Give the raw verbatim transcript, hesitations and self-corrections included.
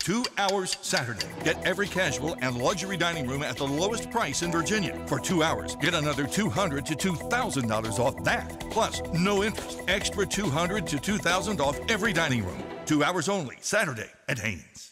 Two hours Saturday. Get every casual and luxury dining room at the lowest price in Virginia. For two hours, get another two hundred to two thousand dollars off that. Plus, no interest. Extra two hundred to two thousand dollars off every dining room. Two hours only, Saturday at Haynes.